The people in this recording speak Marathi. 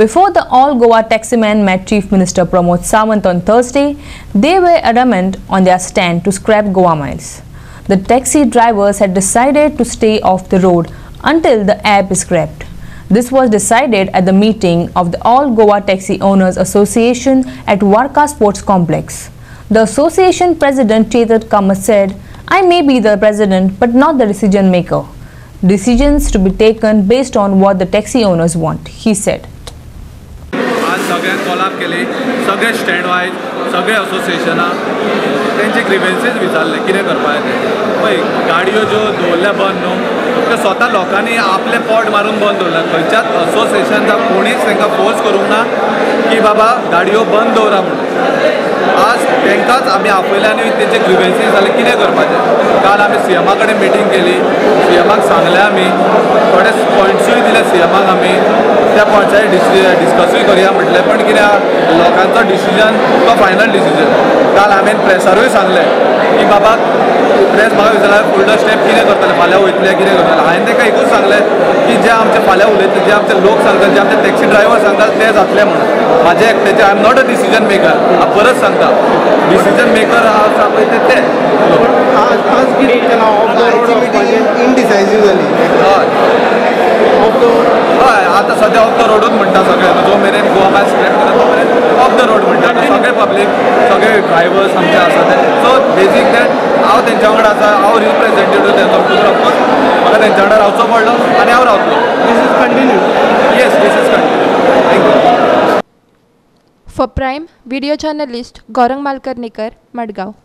Before the All-Goa taximen met Chief Minister Pramod Samant on Thursday, they were adamant on their stand to scrap Goa Miles. The taxi drivers had decided to stay off the road until the app is scrapped. This was decided at the meeting of the All-Goa Taxi Owners Association at Varka Sports Complex. The association president Chetat Kama said, "I may be the president but not the decision maker. Decisions to be taken based on what the taxi owners want," he said. आज सगळे कोलाप केले, सगळे स्टँड वाइज, सगळे असोसिएशना त्यांचे ग्रीवेंसेस विचारले किने करपाय ते. पण गाडीयो जो दोल्ला बंद नो, स्वतः लोकांनी आपले पॉट मारून बंद दोल्ला. खंयच्याच असोसिएशनचा कोणीच त्यांना फोर्स करूंक ना की बाबा गाडीयो बंद दवरा म्हणून. आज तेंकाच आम्ही आपल्याने त्यांचे ग्रीवेंसेस झाले किने करपाचे. काल आम्ही सीएम कडे मीटिंग केली, सीएमक सांगले आम्ही थोडे पॉइंट्स दिले, सीएमक आम्ही त्या पॉइंट्सचे डिस्कसही करूया म्हटले, पण किया लोकांचा डिसिजन तो फायनल डिसिजन. काल आम्ही प्रेसारूय सांगले की बाबा प्रेस म्हाका विचारले फुडलो स्टेप किने करतले, फाल्यां वयतले किने करतले. हांवें ताका एकूच सांगले की जे आमचे फाल्यां उलयतले, जे आमचे लोक सांगतात, जे आमचे टॅक्सी ड्रायव्हर सांगतात ते जातले म्हणून. माझे एकट्याचे I am not a decision maker. हांव परत सांगता, डिसिजन मेकर हांव सांगता ते आज कितें केलां. इनडिसायसिव्ह जाली. हय, आतां सद्या ऑफ द रोडूच म्हणटा सगळे, जो मेरेन गोवा मायल्स स्क्रॅप करता तो मेरेन ऑफ द रोड म्हणटा सगळे पब्लीक, सगळे ड्रायव्हर्स आमचे आसा ते. सो बेजीक दॅट हांव तेंच्या वांगडा आसा, हांव रिप्रेजेंटेटीव तेंचो ऑफकोर्स म्हाका तेंच्या वांगडा रावचो पडलो आनी हांव रावतलो. This is continue. Yes, this is continue. Thank you. For Prime Video journalist Gaurang Malkar Nikar, Madgao.